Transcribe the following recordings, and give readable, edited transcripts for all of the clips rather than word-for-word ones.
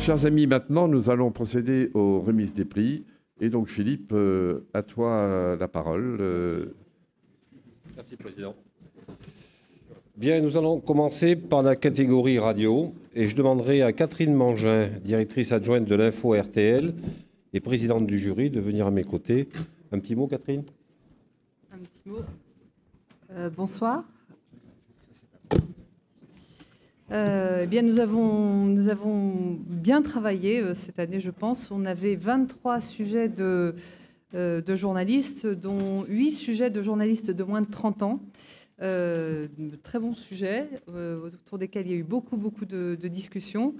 Chers amis, maintenant, nous allons procéder aux remises des prix. Et donc, Philippe, à toi la parole. Merci, Président. Bien, nous allons commencer par la catégorie radio. Et je demanderai à Catherine Mangin, directrice adjointe de l'Info RTL et présidente du jury, de venir à mes côtés. Un petit mot, Catherine? Un petit mot. Bonsoir. Eh bien, nous avons bien travaillé cette année, je pense. On avait 23 sujets de journalistes, dont 8 sujets de journalistes de moins de 30 ans. De très bons sujets, autour desquels il y a eu beaucoup de discussions.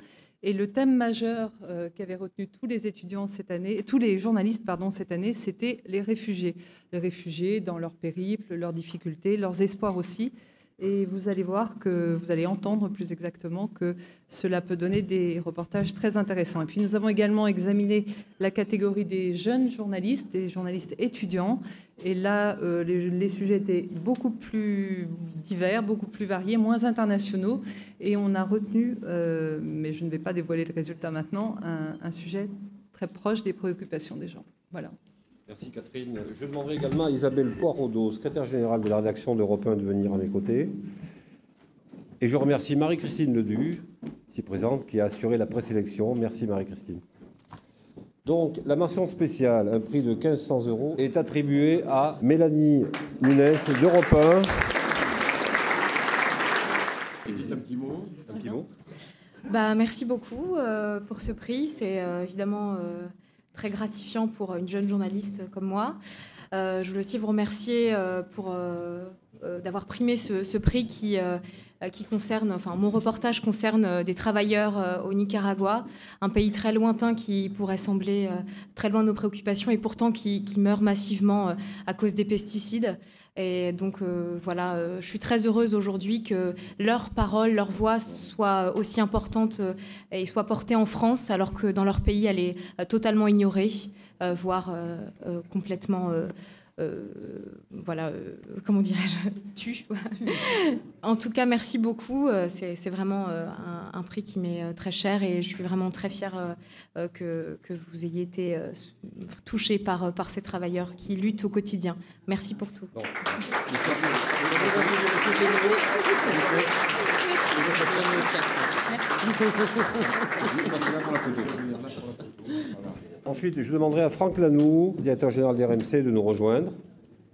Et le thème majeur qu'avaient retenu tous les étudiants cette année, tous les journalistes, pardon, cette année, c'était les réfugiés. Les réfugiés dans leur périple, leurs difficultés, leurs espoirs aussi. Et vous allez voir que vous allez entendre plus exactement que cela peut donner des reportages très intéressants. Et puis nous avons également examiné la catégorie des jeunes journalistes, des journalistes étudiants. Et là, les sujets étaient beaucoup plus divers, beaucoup plus variés, moins internationaux. Et on a retenu, mais je ne vais pas dévoiler le résultat maintenant, un sujet très proche des préoccupations des gens. Voilà. Merci Catherine. Je demanderai également à Isabelle Poirodeau, secrétaire générale de la rédaction d'Europe 1, de venir à mes côtés. Et je remercie Marie-Christine Ledu, qui est présente, qui a assuré la présélection. Merci Marie-Christine. Donc, la mention spéciale, un prix de 1 500 €, est attribuée à Mélanie Mounez d'Europe 1. Et dites un petit mot. Un petit mot. Bah, merci beaucoup pour ce prix. C'est évidemment... très gratifiant pour une jeune journaliste comme moi. Je voulais aussi vous remercier d'avoir primé ce prix qui concerne, enfin mon reportage concerne des travailleurs au Nicaragua, un pays très lointain qui pourrait sembler très loin de nos préoccupations et pourtant qui meurt massivement à cause des pesticides. Et donc voilà, je suis très heureuse aujourd'hui que leur parole, leur voix soit aussi importante et soit portée en France, alors que dans leur pays, elle est totalement ignorée, voire complètement, voilà, comment dirais-je, tue. En tout cas, merci beaucoup. C'est vraiment un prix qui m'est très cher et je suis vraiment très fière que vous ayez été touchés par ces travailleurs qui luttent au quotidien. Merci pour tout. Bon. Ensuite, je demanderai à Franck Lanoux, directeur général des RMC, de nous rejoindre.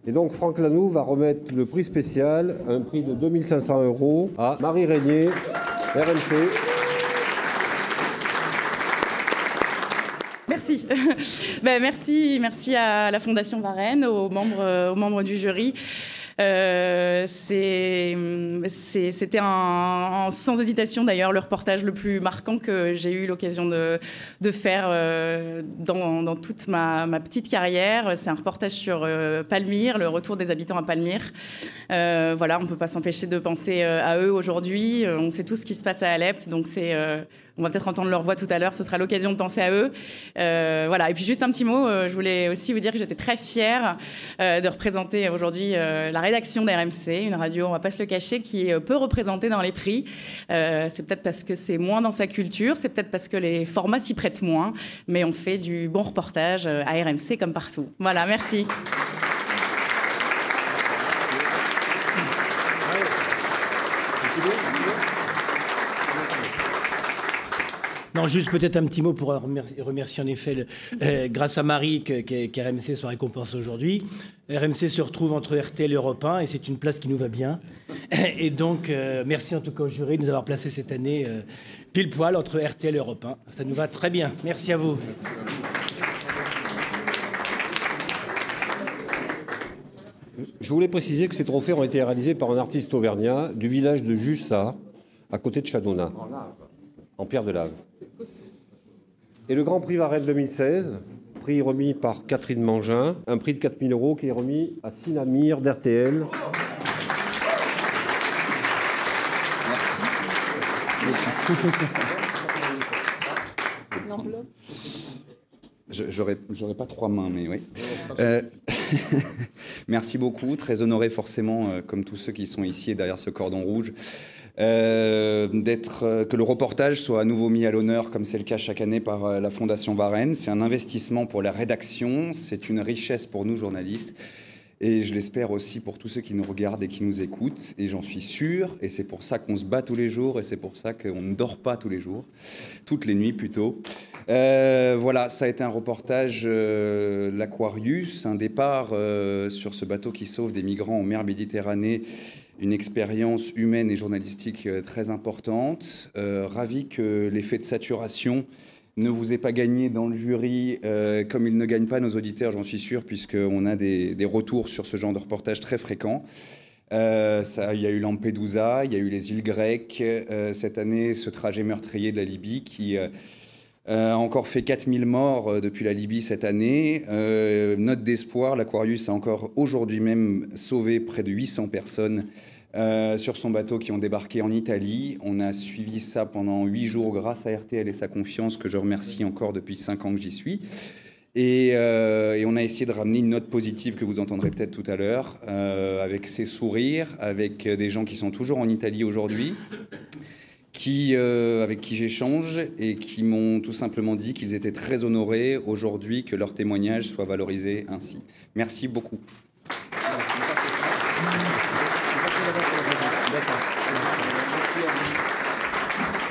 Et donc, Franck Lanoux va remettre le prix spécial, un prix de 2 500 € à Marie-Régnier, RMC. Merci. Ben, merci à la Fondation Varenne, aux membres du jury. C'était sans hésitation d'ailleurs le reportage le plus marquant que j'ai eu l'occasion de faire dans toute ma petite carrière. C'est un reportage sur Palmyre, le retour des habitants à Palmyre. Voilà, on ne peut pas s'empêcher de penser à eux aujourd'hui. On sait tout ce qui se passe à Alep, donc c'est... on va peut-être entendre leur voix tout à l'heure, ce sera l'occasion de penser à eux. Voilà. Et puis juste un petit mot, je voulais aussi vous dire que j'étais très fière de représenter aujourd'hui la rédaction d'RMC, une radio, on va pas se le cacher, qui est peu représentée dans les prix. C'est peut-être parce que c'est moins dans sa culture, c'est peut-être parce que les formats s'y prêtent moins, mais on fait du bon reportage à RMC comme partout. Voilà, merci. Non, juste peut-être un petit mot pour remercier en effet, grâce à Marie, qu'RMC soit récompensé aujourd'hui. RMC se retrouve entre RTL et Europe 1 et c'est une place qui nous va bien. Et donc, merci en tout cas au jury de nous avoir placés cette année pile poil entre RTL et Europe 1. Ça nous va très bien. Merci à vous. Je voulais préciser que ces trophées ont été réalisés par un artiste auvergnat du village de Jussat, à côté de Chadona, en pierre de lave. Et le Grand Prix Varenne 2016, prix remis par Catherine Mangin, un prix de 4 000 € qui est remis à Sina Mir d'RTL. une enveloppe. J'aurais pas trois mains, mais oui. Merci beaucoup. Très honoré, forcément, comme tous ceux qui sont ici et derrière ce cordon rouge, que le reportage soit à nouveau mis à l'honneur, comme c'est le cas chaque année, par la Fondation Varenne. C'est un investissement pour la rédaction. C'est une richesse pour nous, journalistes. Et je l'espère aussi pour tous ceux qui nous regardent et qui nous écoutent. Et j'en suis sûr. Et c'est pour ça qu'on se bat tous les jours. Et c'est pour ça qu'on ne dort pas tous les jours. Toutes les nuits, plutôt. Voilà, ça a été un reportage, l'Aquarius, un départ sur ce bateau qui sauve des migrants en mer Méditerranée. Une expérience humaine et journalistique très importante. Ravi que l'effet de saturation ne vous est pas gagné dans le jury, comme il ne gagne pas nos auditeurs, j'en suis sûr, puisqu'on a des retours sur ce genre de reportage très fréquents. Il y a eu Lampedusa, il y a eu les îles grecques, cette année ce trajet meurtrier de la Libye qui a encore fait 4000 morts depuis la Libye cette année. Note d'espoir, l'Aquarius a encore aujourd'hui même sauvé près de 800 personnes sur son bateau qui ont débarqué en Italie. On a suivi ça pendant 8 jours grâce à RTL et sa confiance, que je remercie encore depuis 5 ans que j'y suis. Et on a essayé de ramener une note positive que vous entendrez peut-être tout à l'heure, avec ces sourires, avec des gens qui sont toujours en Italie aujourd'hui, avec qui j'échange et qui m'ont tout simplement dit qu'ils étaient très honorés aujourd'hui que leur témoignage soit valorisé ainsi. Merci beaucoup.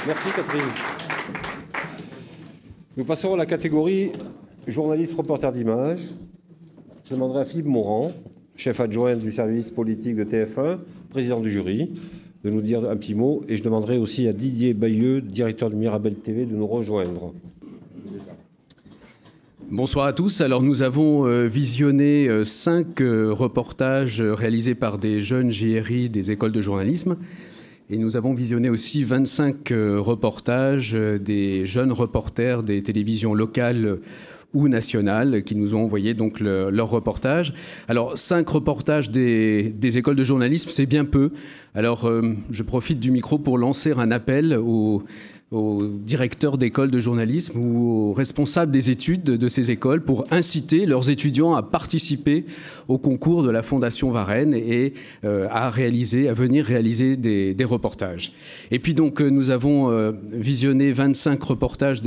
Merci Catherine. Nous passerons à la catégorie journaliste reporter d'image. Je demanderai à Philippe Morand, chef adjoint du service politique de TF1, président du jury, de nous dire un petit mot. Et je demanderai aussi à Didier Bayeux, directeur de Mirabelle TV, de nous rejoindre. Bonsoir à tous. Alors nous avons visionné 5 reportages réalisés par des jeunes JRI des écoles de journalisme. Et nous avons visionné aussi 25 reportages des jeunes reporters des télévisions locales ou nationales qui nous ont envoyé donc leurs reportages. Alors 5 reportages des écoles de journalisme, c'est bien peu. Alors je profite du micro pour lancer un appel aux directeurs d'écoles de journalisme ou aux responsables des études de ces écoles pour inciter leurs étudiants à participer au concours de la Fondation Varenne et à venir réaliser des reportages. Et puis donc nous avons visionné 25 reportages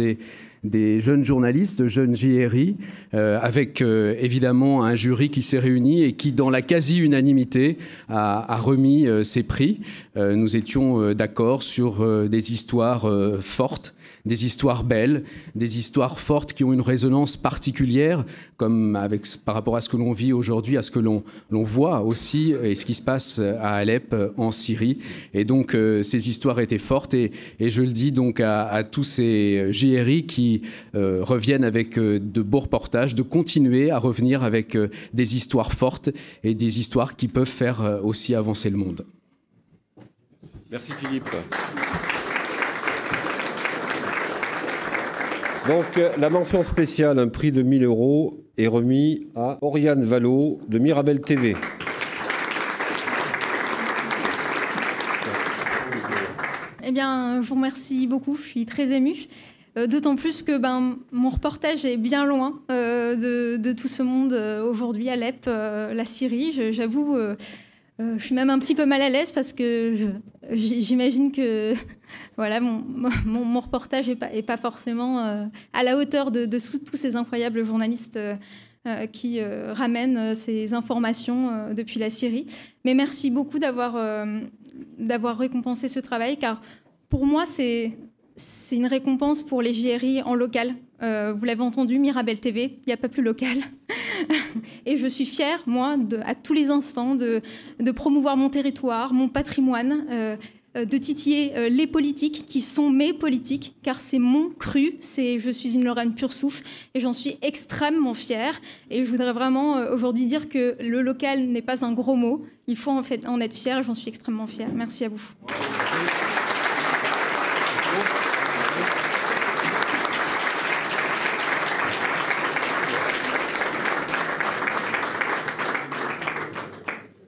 des jeunes journalistes, de jeunes JRI, avec évidemment un jury qui s'est réuni et qui, dans la quasi-unanimité, a remis ses prix. Nous étions d'accord sur des histoires fortes, des histoires belles, des histoires fortes qui ont une résonance particulière, comme par rapport à ce que l'on vit aujourd'hui, à ce que l'on voit aussi, et ce qui se passe à Alep, en Syrie. Et donc, ces histoires étaient fortes, et je le dis donc à tous ces JRI qui reviennent avec de beaux reportages, de continuer à revenir avec des histoires fortes et des histoires qui peuvent faire aussi avancer le monde. Merci Philippe. Donc, la mention spéciale, un prix de 1 000 euros, est remis à Oriane Vallot de Mirabelle TV. Eh bien, je vous remercie beaucoup, je suis très émue. D'autant plus que mon reportage est bien loin de tout ce monde aujourd'hui, Alep, la Syrie. J'avoue, je suis même un petit peu mal à l'aise parce que j'imagine que... Voilà, mon reportage n'est pas forcément à la hauteur de tous ces incroyables journalistes qui ramènent ces informations depuis la Syrie. Mais merci beaucoup d'avoir récompensé ce travail, car pour moi, c'est une récompense pour les JRI en local. Vous l'avez entendu, Mirabelle TV, il n'y a pas plus local. Et je suis fière, moi, à tous les instants, de promouvoir mon territoire, mon patrimoine, de titiller les politiques qui sont mes politiques, car c'est mon cru, je suis une Lorraine pure souffle et j'en suis extrêmement fière. Et je voudrais vraiment aujourd'hui dire que le local n'est pas un gros mot, il faut en fait en être fier et j'en suis extrêmement fière. Merci à vous.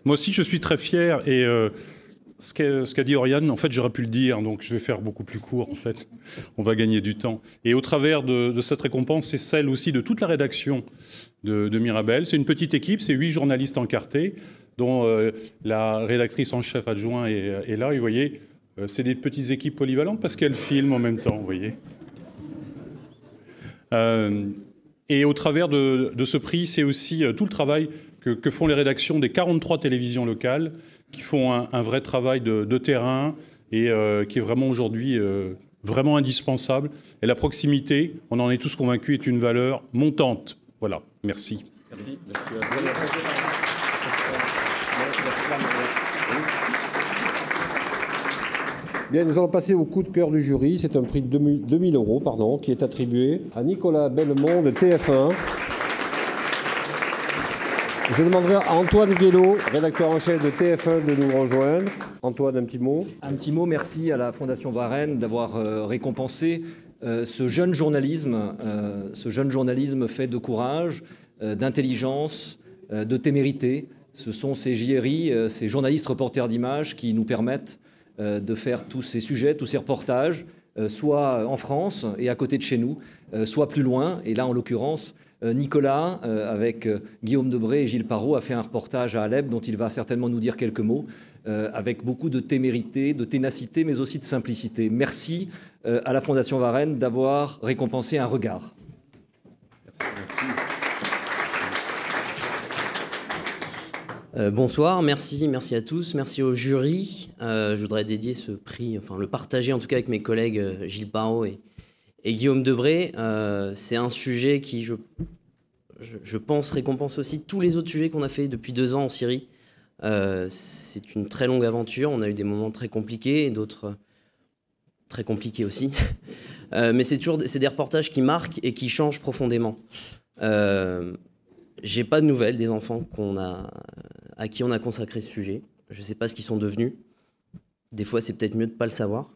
Moi aussi je suis très fier et Ce qu'a dit Oriane, en fait, j'aurais pu le dire, donc je vais faire beaucoup plus court, en fait. On va gagner du temps. Et au travers de cette récompense, c'est celle aussi de toute la rédaction de Mirabelle. C'est une petite équipe, c'est 8 journalistes encartés, dont la rédactrice en chef adjoint est là. Et vous voyez, c'est des petites équipes polyvalentes parce qu'elles filment en même temps, vous voyez. Et au travers de ce prix, c'est aussi tout le travail que font les rédactions des 43 télévisions locales, qui font un vrai travail de terrain et qui est vraiment aujourd'hui vraiment indispensable. Et la proximité, on en est tous convaincus, est une valeur montante. Voilà, merci. Merci. Bien, nous allons passer au coup de cœur du jury. C'est un prix de 2 000 euros pardon, qui est attribué à Nicolas Bellemont de TF1. Je demanderai à Antoine Guélo, rédacteur en chef de TF1, de nous rejoindre. Antoine, un petit mot. Un petit mot, merci à la Fondation Varenne d'avoir récompensé ce jeune journalisme fait de courage, d'intelligence, de témérité. Ce sont ces JRI, ces journalistes reporters d'images qui nous permettent de faire tous ces sujets, tous ces reportages, soit en France et à côté de chez nous, soit plus loin, et là en l'occurrence... Nicolas, avec Guillaume Debré et Gilles Parot, a fait un reportage à Alep dont il va certainement nous dire quelques mots, avec beaucoup de témérité, de ténacité, mais aussi de simplicité. Merci à la Fondation Varenne d'avoir récompensé un regard. Bonsoir, merci à tous, merci au jury. Je voudrais dédier ce prix, enfin le partager en tout cas avec mes collègues Gilles Parot et Guillaume Debré. C'est un sujet qui, je pense, récompense aussi tous les autres sujets qu'on a fait depuis 2 ans en Syrie. C'est une très longue aventure. On a eu des moments très compliqués et d'autres très compliqués aussi. Mais c'est des reportages qui marquent et qui changent profondément. J'ai pas de nouvelles des enfants à qui on a consacré ce sujet. Je sais pas ce qu'ils sont devenus. Des fois, c'est peut-être mieux de pas le savoir.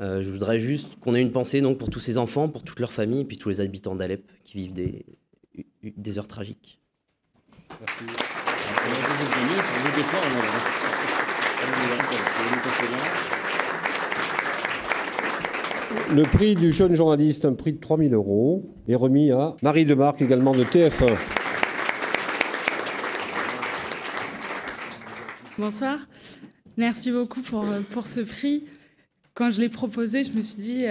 Je voudrais juste qu'on ait une pensée donc, pour tous ces enfants, pour toute leur famille, et puis tous les habitants d'Alep qui vivent des heures tragiques. Merci. Le prix du jeune journaliste, un prix de 3 000 euros, est remis à Marie Demarque, également de TF1. Bonsoir. Merci beaucoup pour ce prix. Quand je l'ai proposé, je me suis dit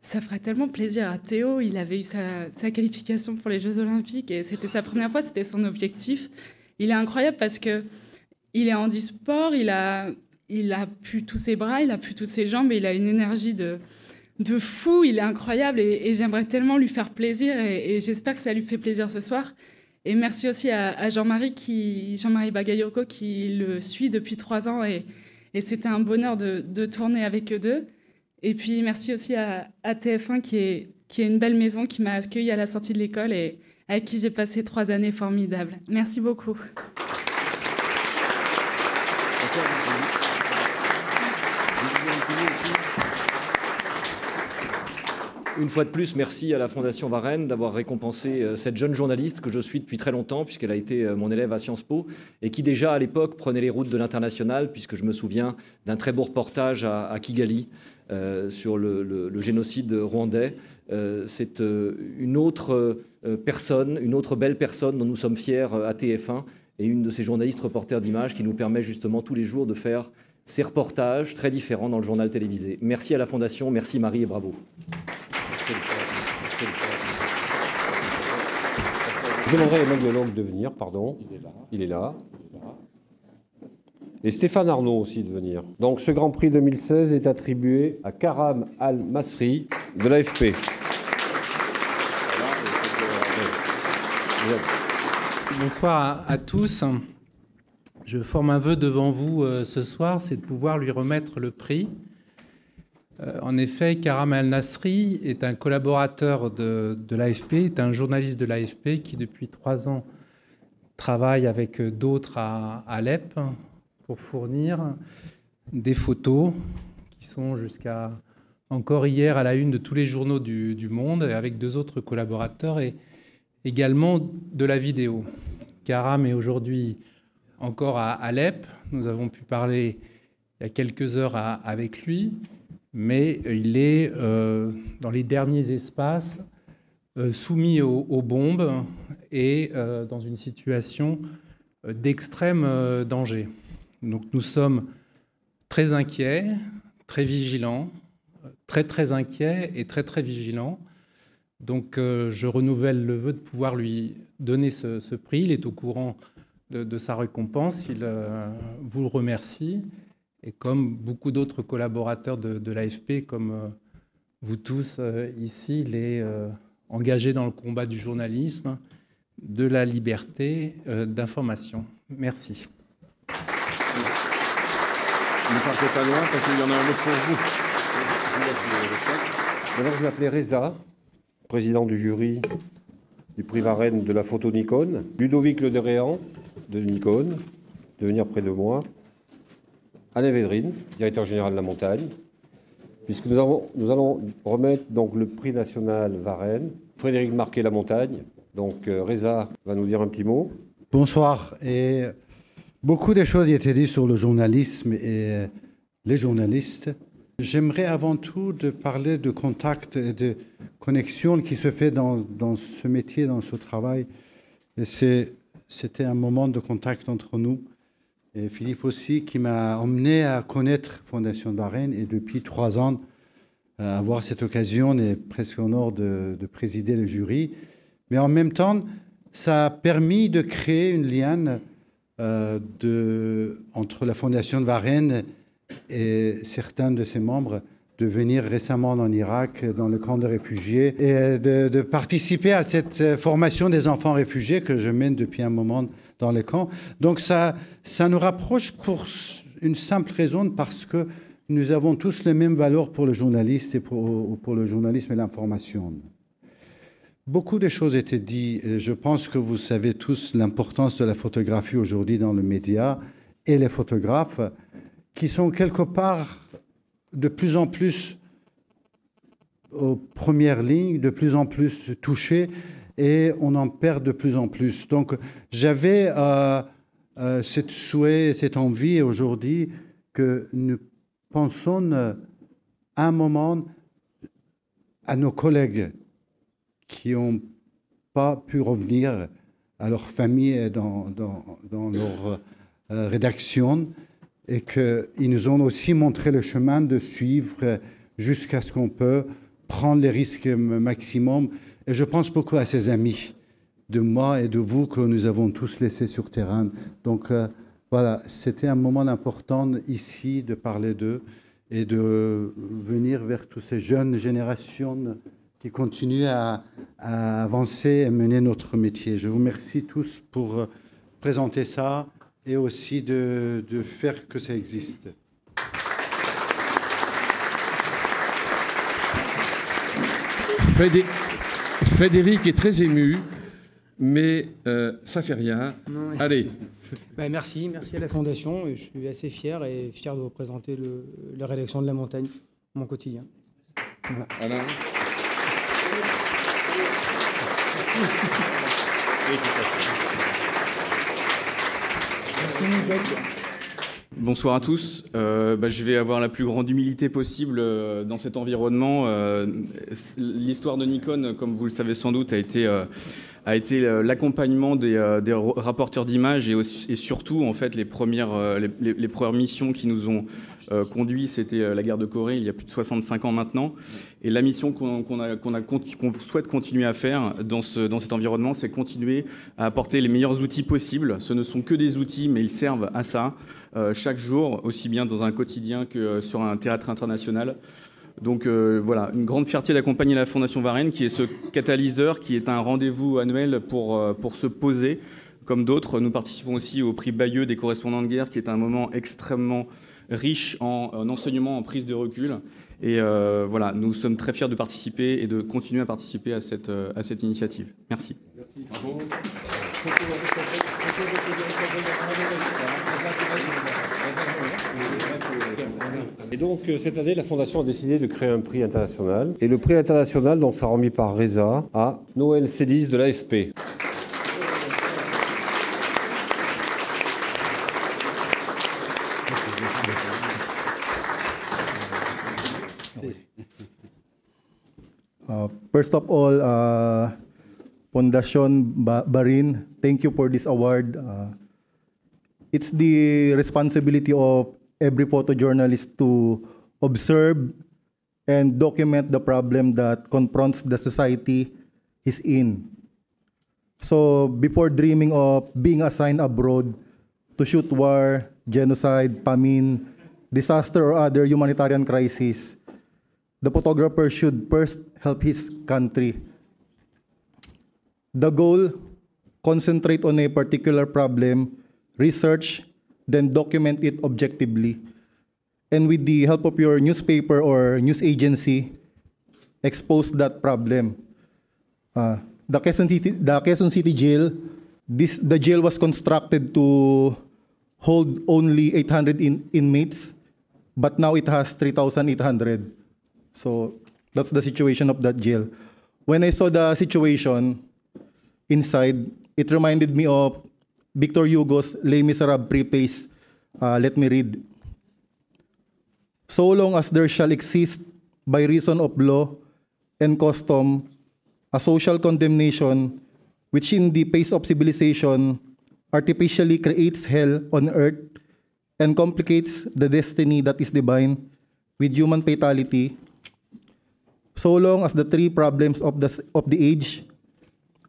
ça ferait tellement plaisir à Théo. Il avait eu sa qualification pour les Jeux Olympiques et c'était sa première fois, c'était son objectif. Il est incroyable parce qu'il est handisport, il a plus tous ses bras, il a plus toutes ses jambes et il a une énergie de fou. Il est incroyable et j'aimerais tellement lui faire plaisir et j'espère que ça lui fait plaisir ce soir. Et merci aussi à Jean-Marie Bagayoko qui le suit depuis 3 ans et c'était un bonheur de tourner avec eux deux. Et puis merci aussi à TF1 qui est une belle maison, qui m'a accueillie à la sortie de l'école et à qui j'ai passé 3 années formidables. Merci beaucoup. Une fois de plus, merci à la Fondation Varenne d'avoir récompensé cette jeune journaliste que je suis depuis très longtemps, puisqu'elle a été mon élève à Sciences Po, et qui déjà à l'époque prenait les routes de l'international, puisque je me souviens d'un très beau reportage à Kigali sur le génocide rwandais. C'est une autre personne, une autre belle personne dont nous sommes fiers à TF1, et une de ces journalistes reporters d'images qui nous permet justement tous les jours de faire ces reportages très différents dans le journal télévisé. Merci à la Fondation, merci Marie et bravo. Je demanderai à Emmanuel Long de venir, pardon. Il est là. Et Stéphane Arnaud aussi de venir. Donc ce Grand Prix 2016 est attribué à Karam Al-Masri de l'AFP. Bonsoir à tous. Je forme un vœu devant vous ce soir, c'est de pouvoir lui remettre le prix. En effet, Karam Al-Masri est un collaborateur de l'AFP, est un journaliste de l'AFP qui, depuis 3 ans, travaille avec d'autres à Alep pour fournir des photos qui sont jusqu'à encore hier à la une de tous les journaux du monde, avec 2 autres collaborateurs et également de la vidéo. Karam est aujourd'hui encore à Alep. Nous avons pu parler... il y a quelques heures avec lui, mais il est dans les derniers espaces, soumis aux bombes et dans une situation d'extrême danger. Donc nous sommes très inquiets, très vigilants, très inquiets et très vigilants. Donc je renouvelle le vœu de pouvoir lui donner ce prix. Il est au courant de sa récompense. Il vous le remercie. Et comme beaucoup d'autres collaborateurs de l'AFP, comme vous tous ici, il est engagé dans le combat du journalisme, de la liberté d'information. Merci. Ne partez pas loin parce qu'il y en a un autre pour vous. Maintenant, je vais appeler Reza, président du jury du prix Varenne de la photo Nikon, Ludovic Le Dréan de Nikon, de venir près de moi, Alain Védrine, directeur général de La Montagne, puisque nous allons remettre donc le prix national Varenne, Frédéric Marquet La Montagne. Donc Reza va nous dire un petit mot. Bonsoir. Et beaucoup de choses y étaient dites sur le journalisme et les journalistes. J'aimerais avant tout de parler de contact et de connexion qui se fait dans ce métier, dans ce travail. C'était un moment de contact entre nous. Et Philippe aussi qui m'a emmené à connaître Fondation Varenne et depuis 3 ans à avoir cette occasion et presque honneur de présider le jury. Mais en même temps, ça a permis de créer une liane entre la Fondation de Varenne et certains de ses membres, de venir récemment en Irak, dans le camp de réfugiés, et de participer à cette formation des enfants réfugiés que je mène depuis un moment dans le camp. Donc ça nous rapproche pour une simple raison, parce que nous avons tous les mêmes valeurs pour le journaliste et pour le journalisme et l'information. Beaucoup de choses étaient dites. Je pense que vous savez tous l'importance de la photographie aujourd'hui dans le média et les photographes qui sont quelque part de plus en plus aux premières lignes, de plus en plus touchés et on en perd de plus en plus. Donc j'avais cette souhait, cette envie aujourd'hui que nous pensons à un moment à nos collègues qui n'ont pas pu revenir à leur famille et dans leur rédaction, et qu'ils nous ont aussi montré le chemin de suivre jusqu'à ce qu'on peut prendre les risques maximum. Et je pense beaucoup à ces amis de moi et de vous que nous avons tous laissés sur terrain. Donc voilà, c'était un moment important ici de parler d'eux et de venir vers toutes ces jeunes générations qui continue à avancer et mener notre métier. Je vous remercie tous pour présenter ça et aussi de faire que ça existe. Frédéric est très ému, mais ça fait rien. Non, mais... Allez. Bah, merci à la Fondation. Et je suis assez fier de représenter la rédaction de La Montagne, mon quotidien. Voilà. Alors... Bonsoir à tous. Je vais avoir la plus grande humilité possible dans cet environnement. L'histoire de Nikon, comme vous le savez sans doute, a été l'accompagnement des rapporteurs d'images et surtout en fait les premières missions qui nous ont conduit, c'était la guerre de Corée il y a plus de 65 ans maintenant. Et la mission qu'on souhaite continuer à faire dans cet environnement, c'est continuer à apporter les meilleurs outils possibles. Ce ne sont que des outils, mais ils servent à ça chaque jour, aussi bien dans un quotidien que sur un théâtre international. Donc voilà, une grande fierté d'accompagner la Fondation Varenne, qui est ce catalyseur, qui est un rendez-vous annuel pour se poser. Comme d'autres, nous participons aussi au prix Bayeux des correspondants de guerre, qui est un moment extrêmement riche en enseignement, en prise de recul. Et voilà, nous sommes très fiers de participer et de continuer à participer à cette initiative. Merci. Merci. Bravo. Et donc, cette année, la Fondation a décidé de créer un prix international. Et le prix international, donc, sera remis par Reza à Noël Célis de l'AFP. First of all, Fondation Varenne, thank you for this award. It's the responsibility of every photojournalist to observe and document the problem that confronts the society he's in. So before dreaming of being assigned abroad to shoot war, genocide, famine, disaster, or other humanitarian crises, the photographer should first help his country. The goal, concentrate on a particular problem, research, then document it objectively. And with the help of your newspaper or news agency, expose that problem. The Quezon City jail, the jail was constructed to hold only 800 inmates, but now it has 3,800. So that's the situation of that jail. When I saw the situation inside, it reminded me of Victor Hugo's Les Miserables preface. Let me read. So long as there shall exist, by reason of law and custom, a social condemnation which in the face of civilization artificially creates hell on earth and complicates the destiny that is divine with human fatality, so long as the three problems of the age,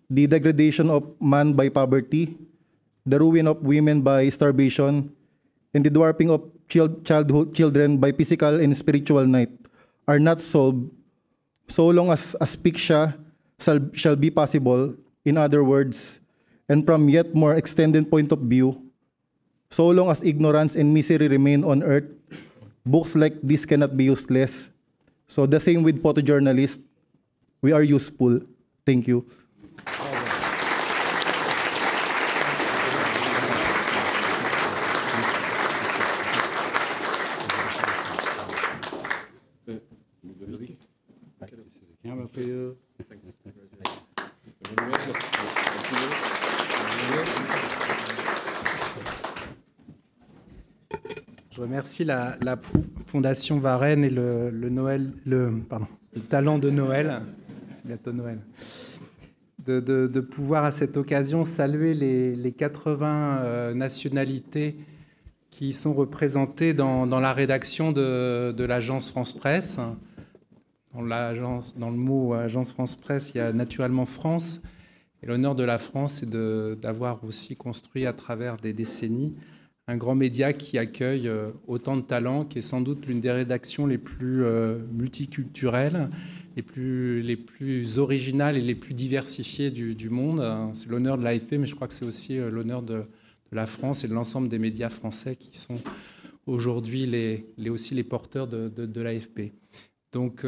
the degradation of man by poverty, the ruin of women by starvation, and the dwarfing of children by physical and spiritual night are not solved, so long as asphyxia shall be possible, in other words, and from yet more extended point of view, so long as ignorance and misery remain on earth, books like this cannot be useless. So the same with photojournalists, we are useful. Thank you. Je remercie la Fondation Varenne et le talent de Noël, c'est bientôt Noël, de pouvoir à cette occasion saluer les 80 nationalités qui sont représentées dans la rédaction de l'agence France Presse. Dans le mot Agence France Presse, il y a naturellement France. Et l'honneur de la France, c'est d'avoir aussi construit à travers des décennies un grand média qui accueille autant de talents, qui est sans doute l'une des rédactions les plus multiculturelles, les plus originales et les plus diversifiées du monde. C'est l'honneur de l'AFP, mais je crois que c'est aussi l'honneur de la France et de l'ensemble des médias français qui sont aujourd'hui aussi les porteurs de l'AFP. Donc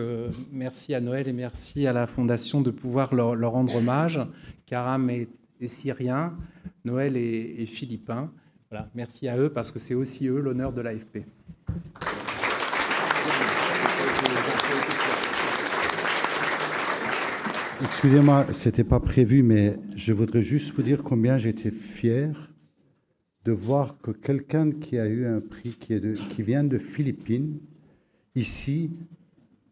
merci à Noël et merci à la Fondation de pouvoir leur rendre hommage. Karam est syrien, Noël est philippin. Voilà, merci à eux parce que c'est aussi eux l'honneur de l'AFP. Excusez-moi, ce n'était pas prévu, mais je voudrais juste vous dire combien j'étais fier de voir que quelqu'un qui a eu un prix qui vient de Philippines, ici,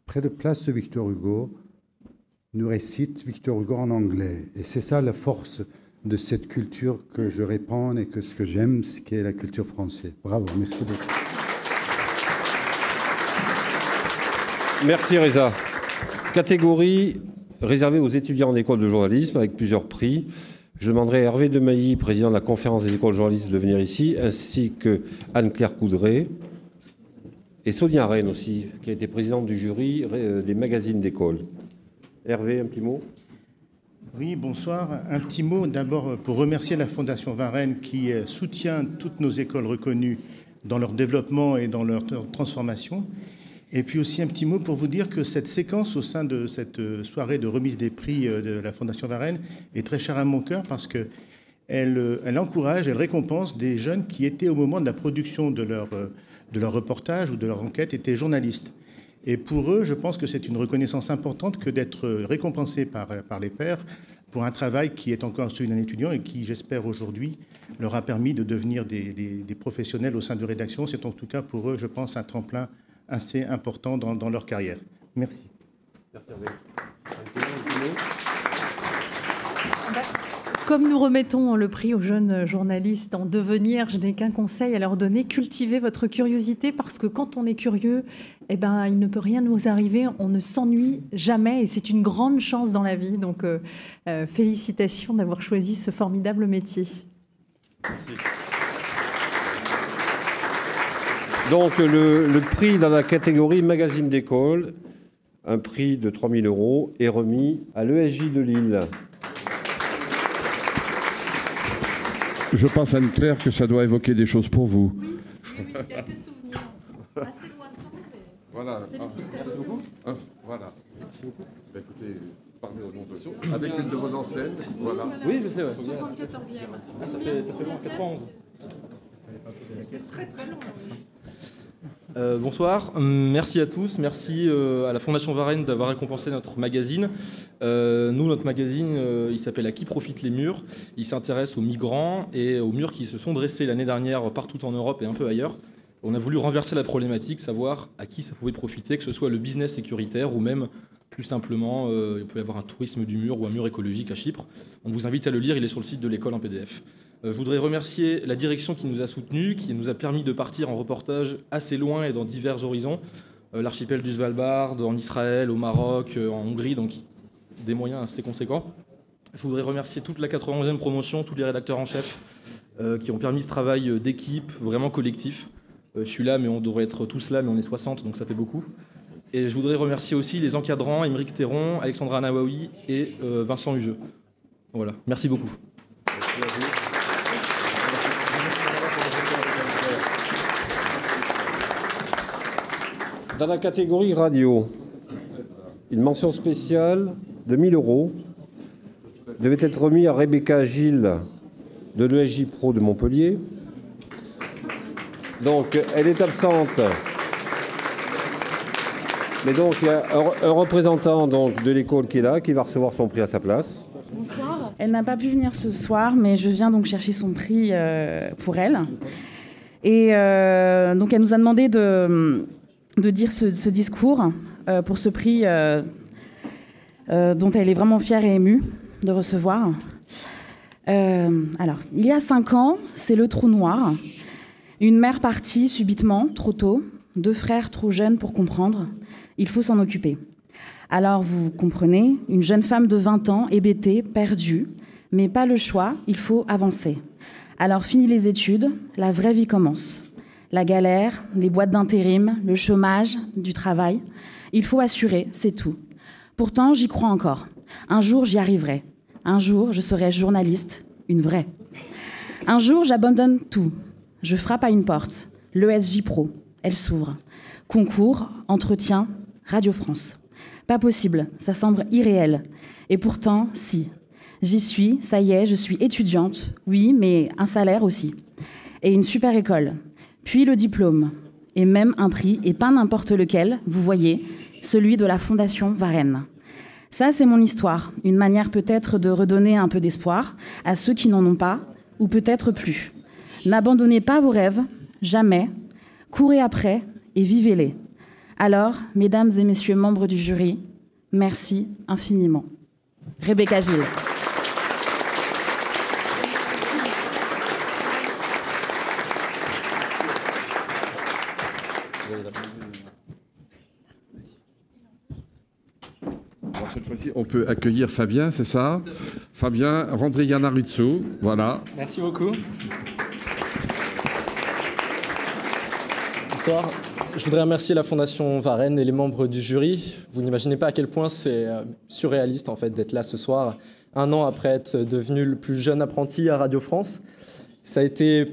près de place de Victor Hugo, nous récite Victor Hugo en anglais. Et c'est ça la force de cette culture que je répands et que ce que j'aime, ce qui est la culture française. Bravo, merci beaucoup. Merci Reza. Catégorie réservée aux étudiants en école de journalisme avec plusieurs prix. Je demanderai à Hervé Demailly, président de la conférence des écoles de journalisme, de venir ici, ainsi que Anne-Claire Coudray. Et Sonia Rennes aussi, qui a été présidente du jury des magazines d'école. Hervé, un petit mot? Oui, bonsoir. Un petit mot d'abord pour remercier la Fondation Varenne qui soutient toutes nos écoles reconnues dans leur développement et dans leur transformation. Et puis aussi un petit mot pour vous dire que cette séquence au sein de cette soirée de remise des prix de la Fondation Varenne est très chère à mon cœur parce que elle encourage, elle récompense des jeunes qui étaient au moment de la production de leur reportage ou de leur enquête, étaient journalistes. Et pour eux, je pense que c'est une reconnaissance importante que d'être récompensés par les pairs pour un travail qui est encore celui d'un étudiant et qui, j'espère aujourd'hui, leur a permis de devenir des professionnels au sein de rédaction. C'est en tout cas pour eux, je pense, un tremplin assez important dans leur carrière. Merci. Merci. Comme nous remettons le prix aux jeunes journalistes en devenir, je n'ai qu'un conseil à leur donner, cultivez votre curiosité, parce que quand on est curieux, eh ben, il ne peut rien nous arriver, on ne s'ennuie jamais et c'est une grande chance dans la vie. Donc félicitations d'avoir choisi ce formidable métier. Merci. Donc le prix dans la catégorie magazine d'école, un prix de 3 000 euros, est remis à l'ESJ de Lille. Je pense, Anne-Claire, que ça doit évoquer des choses pour vous. Oui, oui, oui, quelques souvenirs. Assez lointains, mais... Voilà. Merci beaucoup. Voilà. Merci beaucoup. Bah, écoutez, parmi au nom de... Avec une de vos anciennes. Voilà. Oui, je sais. 74e. Ah, ça fait long, 91. C'était très, très long. Bonsoir, merci à tous, merci à la Fondation Varenne d'avoir récompensé notre magazine. Nous, notre magazine, il s'appelle « À qui profitent les murs ?». Il s'intéresse aux migrants et aux murs qui se sont dressés l'année dernière partout en Europe et un peu ailleurs. On a voulu renverser la problématique, savoir à qui ça pouvait profiter, que ce soit le business sécuritaire ou même, plus simplement, il peut y avoir un tourisme du mur ou un mur écologique à Chypre. On vous invite à le lire, il est sur le site de l'école en PDF. Je voudrais remercier la direction qui nous a soutenus, qui nous a permis de partir en reportage assez loin et dans divers horizons. L'archipel du Svalbard, en Israël, au Maroc, en Hongrie, donc des moyens assez conséquents. Je voudrais remercier toute la 91e promotion, tous les rédacteurs en chef qui ont permis ce travail d'équipe, vraiment collectif. Je suis là, mais on devrait être tous là, mais on est 60, donc ça fait beaucoup. Et je voudrais remercier aussi les encadrants, Émeric Théron, Alexandra Anawawi et Vincent Hugeux. Voilà, merci beaucoup. Merci à vous. Dans la catégorie radio, une mention spéciale de 1 000 euros devait être remise à Rebecca Gilles de l'ESJ Pro de Montpellier. Donc, elle est absente. Mais donc, il y a un représentant donc, de l'école qui est là, qui va recevoir son prix à sa place. Bonsoir. Elle n'a pas pu venir ce soir, mais je viens donc chercher son prix pour elle. Et donc, elle nous a demandé de dire ce discours pour ce prix dont elle est vraiment fière et émue de recevoir. Alors, il y a 5 ans, c'est le trou noir. Une mère partie subitement, trop tôt. 2 frères trop jeunes pour comprendre. Il faut s'en occuper. Alors, vous comprenez, une jeune femme de 20 ans, hébétée, perdue. Mais pas le choix, il faut avancer. Alors, fini les études, la vraie vie commence. La galère, les boîtes d'intérim, le chômage, du travail. Il faut assurer, c'est tout. Pourtant, j'y crois encore. Un jour, j'y arriverai. Un jour, je serai journaliste, une vraie. Un jour, j'abandonne tout. Je frappe à une porte, l'ESJ Pro. Elle s'ouvre. Concours, entretien, Radio France. Pas possible, ça semble irréel. Et pourtant, si. J'y suis, ça y est, je suis étudiante. Oui, mais un salaire aussi. Et une super école. Puis le diplôme, et même un prix, et pas n'importe lequel, vous voyez, celui de la Fondation Varenne. Ça, c'est mon histoire, une manière peut-être de redonner un peu d'espoir à ceux qui n'en ont pas, ou peut-être plus. N'abandonnez pas vos rêves, jamais, courez après et vivez-les. Alors, mesdames et messieurs membres du jury, merci infiniment. Rebecca Gilles. Cette fois-ci, on peut accueillir Fabien, c'est ça? Fabien Randrianaruzzo, voilà. Merci beaucoup. Bonsoir. Je voudrais remercier la Fondation Varenne et les membres du jury. Vous n'imaginez pas à quel point c'est surréaliste en fait, d'être là ce soir, 1 an après être devenu le plus jeune apprenti à Radio France. Ça a été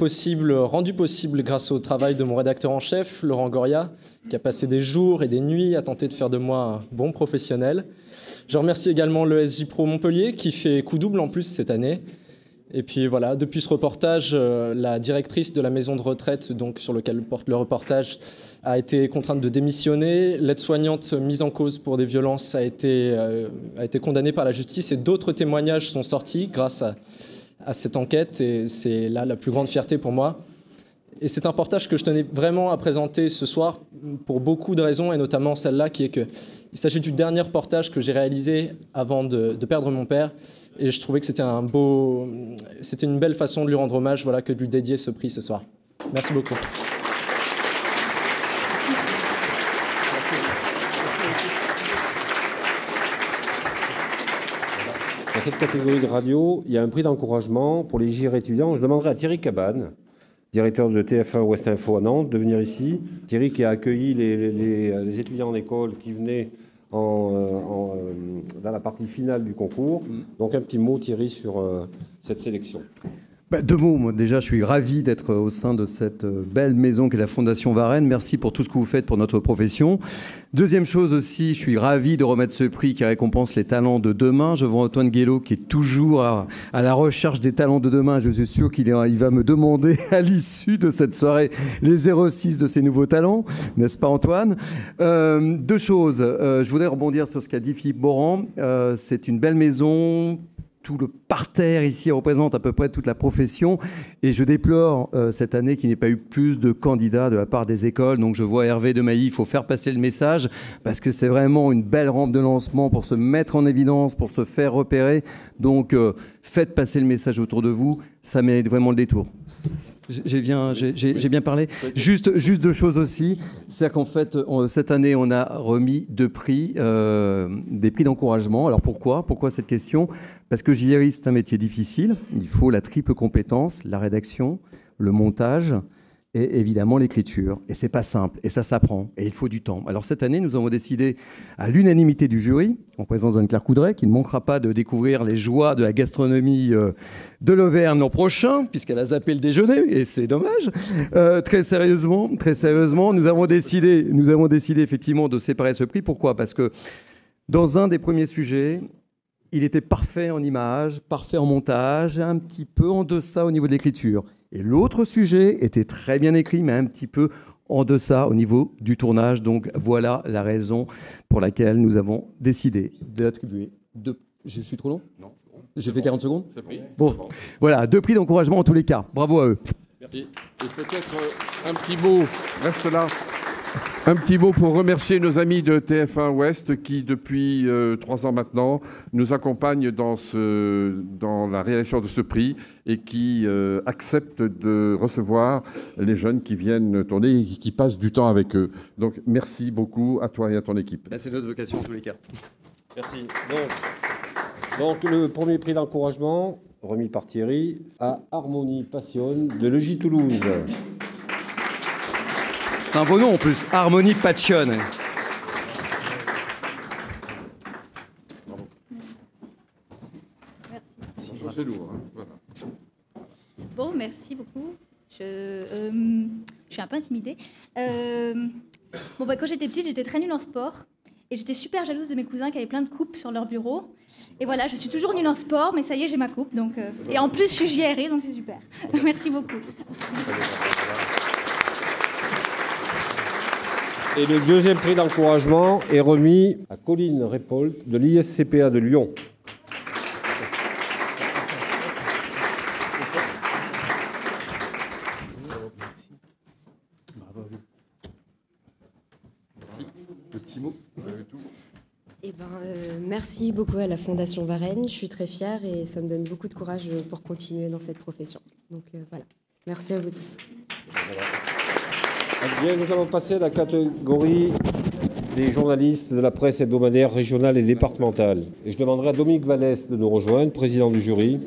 rendu possible grâce au travail de mon rédacteur en chef, Laurent Goria, qui a passé des jours et des nuits à tenter de faire de moi un bon professionnel. Je remercie également le SJ Pro Montpellier, qui fait coup double en plus cette année. Et puis voilà, depuis ce reportage, la directrice de la maison de retraite, donc sur laquelle porte le reportage, a été contrainte de démissionner. L'aide-soignante mise en cause pour des violences a été condamnée par la justice, et d'autres témoignages sont sortis grâce à cette enquête, et c'est là la plus grande fierté pour moi. Et c'est un reportage que je tenais vraiment à présenter ce soir pour beaucoup de raisons, et notamment celle-là, qui est qu'il s'agit du dernier reportage que j'ai réalisé avant de perdre mon père. Et je trouvais que c'était une belle façon de lui rendre hommage, voilà, que de lui dédier ce prix ce soir. Merci beaucoup. Dans cette catégorie de radio, il y a un prix d'encouragement pour les JR étudiants. Je demanderai à Thierry Cabane, directeur de TF1 Ouest Info à Nantes, de venir ici. Thierry qui a accueilli les étudiants en école qui venaient dans la partie finale du concours. Donc un petit mot, Thierry, sur cette sélection. Bah, deux mots. Moi, déjà, je suis ravi d'être au sein de cette belle maison qu'est la Fondation Varenne. Merci pour tout ce que vous faites pour notre profession. Deuxième chose aussi, je suis ravi de remettre ce prix qui récompense les talents de demain. Je vois Antoine Guélo qui est toujours à la recherche des talents de demain. Je suis sûr qu'il va me demander à l'issue de cette soirée les 06 de ces nouveaux talents. N'est-ce pas, Antoine? Deux choses. Je voudrais rebondir sur ce qu'a dit Philippe Morand. C'est une belle maison. Tout le parterre ici représente à peu près toute la profession. Et je déplore cette année qu'il n'y ait pas eu plus de candidats de la part des écoles. Donc je vois Hervé Demailly, il faut faire passer le message parce que c'est vraiment une belle rampe de lancement pour se mettre en évidence, pour se faire repérer. Donc faites passer le message autour de vous. Ça mérite vraiment le détour. J'ai bien parlé. Juste deux choses aussi. C'est-à-dire qu'en fait, cette année, on a remis deux prix, des prix d'encouragement. Alors pourquoi cette question? Parce que JRiste, c'est un métier difficile. Il faut la triple compétence, la rédaction, le montage et évidemment l'écriture. Et c'est pas simple. Et ça s'apprend. Et il faut du temps. Alors cette année, nous avons décidé à l'unanimité du jury, en présence d'Anne-Claire Coudray, qui ne manquera pas de découvrir les joies de la gastronomie de l'Auvergne l'an prochain, puisqu'elle a zappé le déjeuner, et c'est dommage. Très sérieusement, nous avons décidé effectivement de séparer ce prix. Pourquoi? Parce que dans un des premiers sujets, il était parfait en images, parfait en montage, un petit peu en deçà au niveau de l'écriture. Et l'autre sujet était très bien écrit, mais un petit peu en deçà au niveau du tournage. Donc voilà la raison pour laquelle nous avons décidé d'attribuer deux... Je suis trop long? Non. J'ai fait 40 secondes? Bon. Voilà, deux prix d'encouragement en tous les cas. Bravo à eux. Merci. Et peut-être un petit mot. Reste là. Un petit mot pour remercier nos amis de TF1 Ouest qui, depuis 3 ans maintenant, nous accompagnent dans la réalisation de ce prix et qui acceptent de recevoir les jeunes qui viennent tourner et qui passent du temps avec eux. Donc merci beaucoup à toi et à ton équipe. C'est notre vocation en tous les cas. Merci. Donc le premier prix d'encouragement, remis par Thierry, à Harmonie Passionne de Logis Toulouse. C'est un beau nom en plus, Harmonie Passion. Merci. Lourd. Bon, merci beaucoup. Je suis un peu intimidée. Quand j'étais petite, j'étais très nulle en sport. Et j'étais super jalouse de mes cousins qui avaient plein de coupes sur leur bureau. Et voilà, je suis toujours nulle en sport, mais ça y est, j'ai ma coupe. Donc, et en plus, je suis JRE, donc c'est super. Merci beaucoup. Et le deuxième prix d'encouragement est remis à Colline Répolt de l'ISCPA de Lyon. Merci. Petit mot. Merci beaucoup à la Fondation Varenne. Je suis très fière et ça me donne beaucoup de courage pour continuer dans cette profession. Donc voilà. Merci à vous tous. Bien, nous allons passer à la catégorie des journalistes de la presse hebdomadaire régionale et départementale. Et je demanderai à Dominique Vallès de nous rejoindre, président du jury.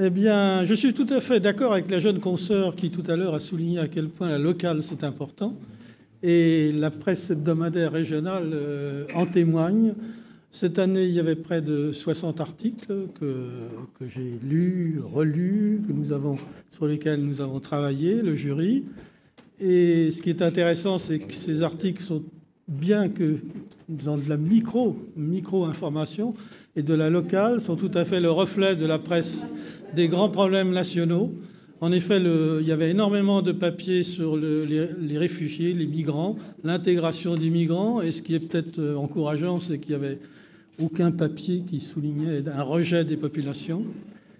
Eh bien, je suis tout à fait d'accord avec la jeune consoeur qui, tout à l'heure, a souligné à quel point la locale, c'est important. Et la presse hebdomadaire régionale en témoigne. Cette année, il y avait près de 60 articles que j'ai lus, relus, sur lesquels nous avons travaillé, le jury. Et ce qui est intéressant, c'est que ces articles sont bien que dans de la micro-information et de la locale, sont tout à fait le reflet de la presse des grands problèmes nationaux. En effet, il y avait énormément de papiers sur les réfugiés, les migrants, l'intégration des migrants. Et ce qui est peut-être encourageant, c'est qu'il n'y avait aucun papier qui soulignait un rejet des populations.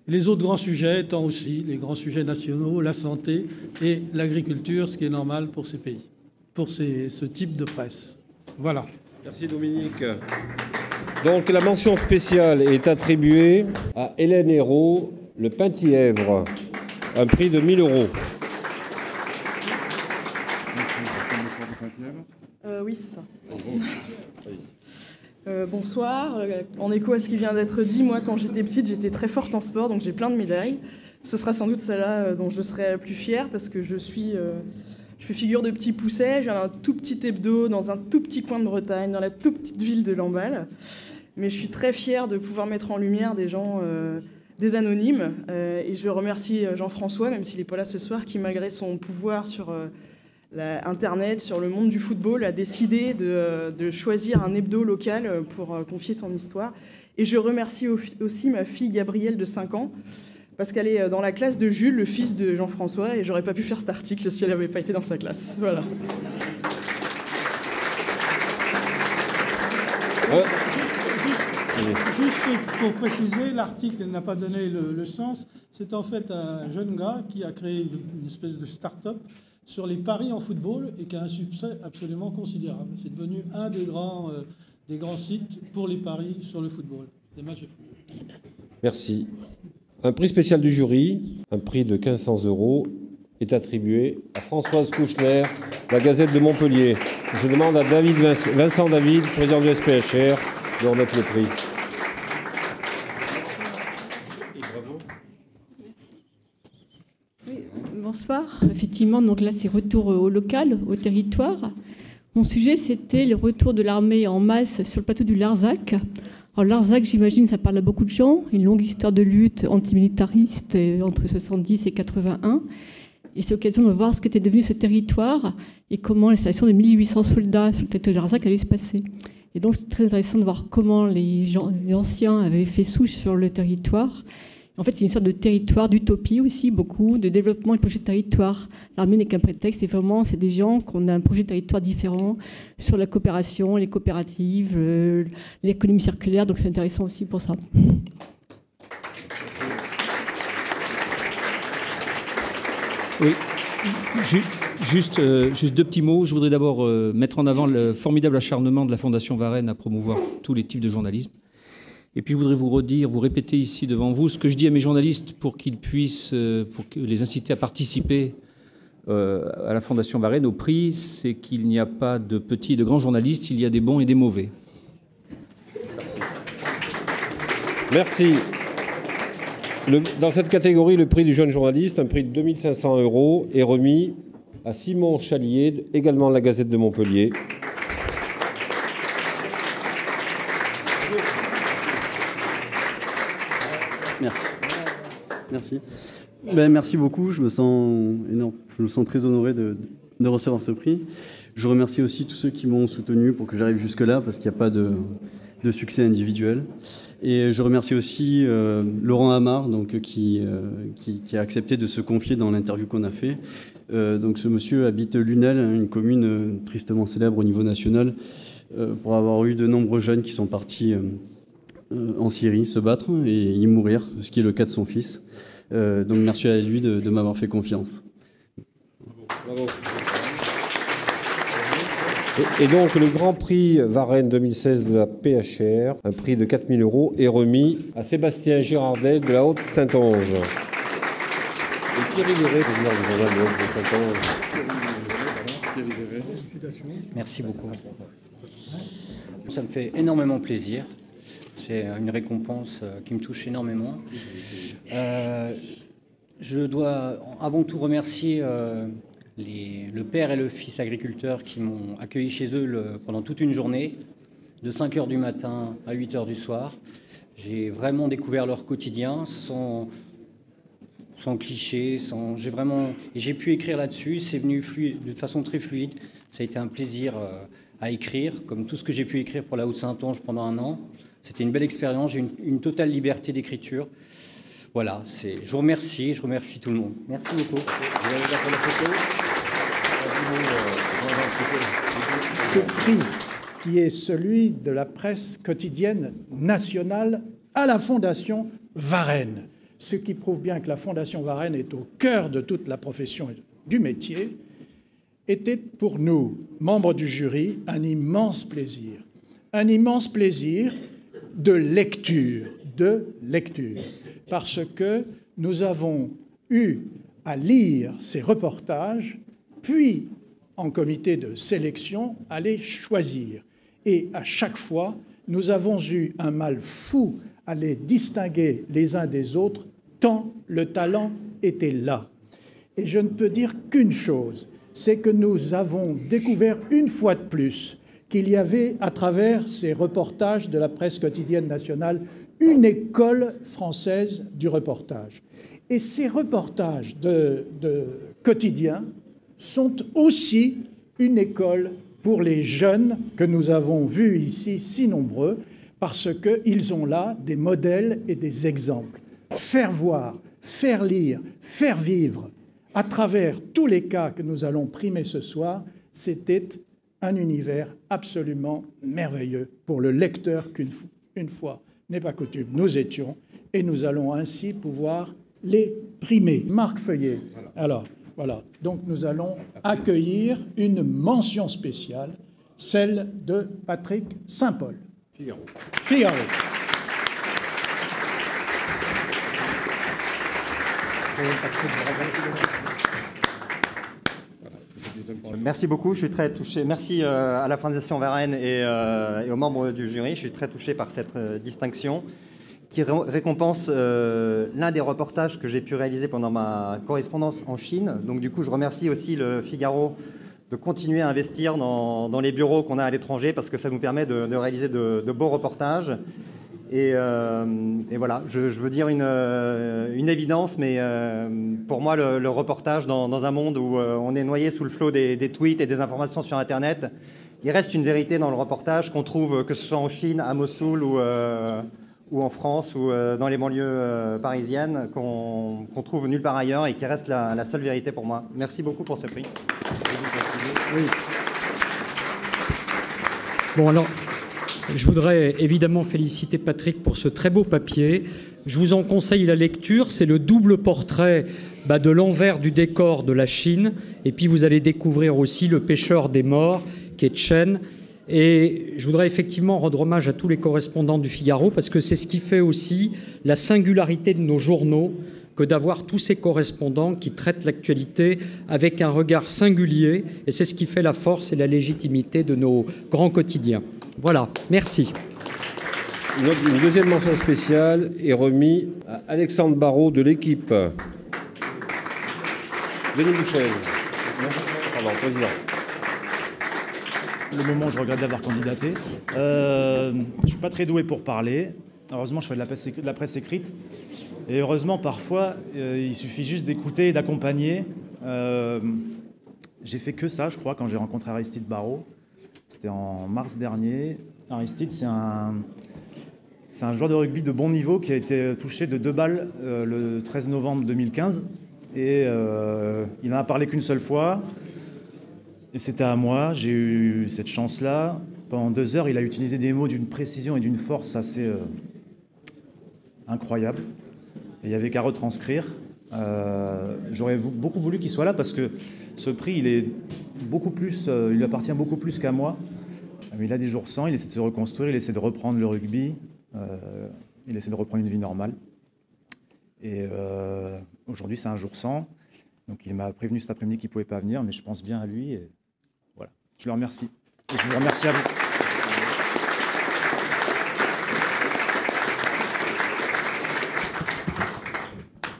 Les autres grands sujets étant aussi les grands sujets nationaux, la santé et l'agriculture, ce qui est normal pour ces pays, pour ce type de presse. Voilà. Merci Dominique. Donc la mention spéciale est attribuée à Hélène Hérault, le Penthièvre, un prix de 1 000 €. Oui, c'est ça. Bonsoir. En écho à ce qui vient d'être dit, moi, quand j'étais petite, j'étais très forte en sport, donc j'ai plein de médailles. Ce sera sans doute celle-là dont je serai la plus fière, parce que je fais figure de petit pousset, j'ai un tout petit hebdo dans un tout petit coin de Bretagne, dans la toute petite ville de Lamballe. Mais je suis très fière de pouvoir mettre en lumière des gens, des anonymes. Et je remercie Jean-François, même s'il n'est pas là ce soir, qui, malgré son pouvoir sur Internet, sur le monde du football, a décidé de choisir un hebdo local pour confier son histoire. Et je remercie aussi ma fille Gabrielle de 5 ans, parce qu'elle est dans la classe de Jules, le fils de Jean-François, et j'aurais pas pu faire cet article si elle n'avait pas été dans sa classe. Voilà. Juste pour préciser, l'article n'a pas donné le sens. C'est en fait un jeune gars qui a créé une espèce de start-up sur les paris en football et qui a un succès absolument considérable. C'est devenu un des grands sites pour les paris sur le football, les matchs de football. Merci. Un prix spécial du jury, un prix de 1 500 €, est attribué à Françoise Kouchner, la Gazette de Montpellier. Je demande à Vincent David, président du SPHR, de remettre le prix. Et bravo. Oui, bonsoir. Effectivement, donc là, c'est retour au local, au territoire. Mon sujet, c'était le retour de l'armée en masse sur le plateau du Larzac. Alors, Larzac, j'imagine, ça parle à beaucoup de gens. Une longue histoire de lutte antimilitariste entre 70 et 81. Et c'est l'occasion de voir ce qu'était devenu ce territoire et comment l'installation de 1800 soldats sur le plateau de Larzac allait se passer. Et donc, c'est très intéressant de voir comment les anciens avaient fait souche sur le territoire. En fait, c'est une sorte de territoire, d'utopie aussi, beaucoup, de développement et de projet de territoire. L'armée n'est qu'un prétexte, et vraiment, c'est des gens qui ont un projet de territoire différent sur la coopération, les coopératives, l'économie circulaire, donc c'est intéressant aussi pour ça. Oui, juste deux petits mots. Je voudrais d'abord mettre en avant le formidable acharnement de la Fondation Varenne à promouvoir tous les types de journalisme. Et puis je voudrais vous répéter ici devant vous ce que je dis à mes journalistes pour qu'ils puissent, pour les inciter à participer à la Fondation Varenne, au prix, c'est qu'il n'y a pas de petits et de grands journalistes, il y a des bons et des mauvais. Merci. Merci. Dans cette catégorie, le prix du jeune journaliste, un prix de 2 500 €, est remis à Simon Chalier, également de la Gazette de Montpellier. Merci. Merci. Ben, merci beaucoup. Je me sens énorme. Je me sens très honoré de recevoir ce prix. Je remercie aussi tous ceux qui m'ont soutenu pour que j'arrive jusque-là, parce qu'il n'y a pas de succès individuel. Et je remercie aussi Laurent Hamar, donc, qui a accepté de se confier dans l'interview qu'on a fait. Donc, ce monsieur habite Lunel, une commune tristement célèbre au niveau national, pour avoir eu de nombreux jeunes qui sont partis en Syrie se battre et y mourir, ce qui est le cas de son fils. Donc merci à lui de m'avoir fait confiance. Bravo. Et donc le Grand Prix Varenne 2016 de la PHR, un prix de 4 000 €, est remis à Sébastien Girardet de la Haute-Saintonge. Et Thierry Guéret, président du journal de Haute-Saintonge. Merci beaucoup. Ça me fait énormément plaisir. C'est une récompense qui me touche énormément. Je dois avant tout remercier le père et le fils agriculteurs qui m'ont accueilli chez eux pendant toute une journée, de 5 h du matin à 8 h du soir. J'ai vraiment découvert leur quotidien sans cliché. J'ai pu écrire là-dessus, c'est venu de façon très fluide. Ça a été un plaisir à écrire, comme tout ce que j'ai pu écrire pour la Haute-Saintonge pendant un an. C'était une belle expérience, j'ai une totale liberté d'écriture. Voilà, je vous remercie, tout le monde. Merci beaucoup. Ce prix qui est celui de la presse quotidienne nationale à la Fondation Varenne. ce qui prouve bien que la Fondation Varenne est au cœur de toute la profession et du métier, était pour nous, membres du jury, un immense plaisir de lecture, parce que nous avons eu à lire ces reportages, puis, en comité de sélection, à les choisir. Et à chaque fois, nous avons eu un mal fou à les distinguer les uns des autres, tant le talent était là. Et je ne peux dire qu'une chose, c'est que nous avons découvert une fois de plus qu'il y avait, à travers ces reportages de la presse quotidienne nationale, une école française du reportage. Et ces reportages de quotidiens sont aussi une école pour les jeunes que nous avons vus ici si nombreux, parce qu'ils ont là des modèles et des exemples. Faire voir, faire lire, faire vivre, à travers tous les cas que nous allons primer ce soir, c'était un univers absolument merveilleux pour le lecteur qu'une fois n'est pas coutume. Nous étions, et nous allons ainsi pouvoir les primer. Marc Feuillet. Alors, voilà. Donc nous allons accueillir une mention spéciale, celle de Patrick Saint-Paul. Figaro. Figaro. Merci beaucoup, je suis très touché. Merci à la Fondation Varenne et aux membres du jury. Je suis très touché par cette distinction qui récompense l'un des reportages que j'ai pu réaliser pendant ma correspondance en Chine. Donc du coup, je remercie aussi le Figaro de continuer à investir dans les bureaux qu'on a à l'étranger, parce que ça nous permet de réaliser de beaux reportages. Et voilà, je veux dire une évidence, mais pour moi, le reportage dans un monde où on est noyé sous le flot des tweets et des informations sur Internet, il reste une vérité dans le reportage qu'on trouve, que ce soit en Chine, à Mossoul ou en France ou dans les banlieues parisiennes, qu'on trouve nulle part ailleurs et qui reste la seule vérité pour moi. Merci beaucoup pour ce prix. Oui. Bon, alors, je voudrais évidemment féliciter Patrick pour ce très beau papier. Je vous en conseille la lecture. C'est le double portrait de l'envers du décor de la Chine. Et puis vous allez découvrir aussi le pêcheur des morts, qui est Chen. Et je voudrais effectivement rendre hommage à tous les correspondants du Figaro, parce que c'est ce qui fait aussi la singularité de nos journaux, que d'avoir tous ces correspondants qui traitent l'actualité avec un regard singulier. Et c'est ce qui fait la force et la légitimité de nos grands quotidiens. Voilà, merci. Une deuxième mention spéciale est remise à Alexandre Barraud de l'Équipe. Denis Michel. Pardon, président. Le moment où je regrette d'avoir candidaté. Je ne suis pas très doué pour parler. Heureusement, je fais de la presse écrite. Et heureusement, parfois, il suffit juste d'écouter et d'accompagner. J'ai fait que ça, je crois, quand j'ai rencontré Aristide Barraud. C'était en mars dernier. Aristide, c'est un joueur de rugby de bon niveau qui a été touché de 2 balles le 13 novembre 2015. Et il n'en a parlé qu'une seule fois. Et c'était à moi. J'ai eu cette chance-là. Pendant 2 heures, il a utilisé des mots d'une précision et d'une force assez incroyable. Il n'y avait qu'à retranscrire. J'aurais beaucoup voulu qu'il soit là, parce que ce prix, il lui appartient beaucoup plus qu'à moi. Mais il a des jours sans, il essaie de se reconstruire, il essaie de reprendre le rugby, il essaie de reprendre une vie normale. Et aujourd'hui, c'est un jour sans. Donc il m'a prévenu cet après-midi qu'il ne pouvait pas venir, mais je pense bien à lui. Et voilà. Je le remercie. Et je vous remercie à vous.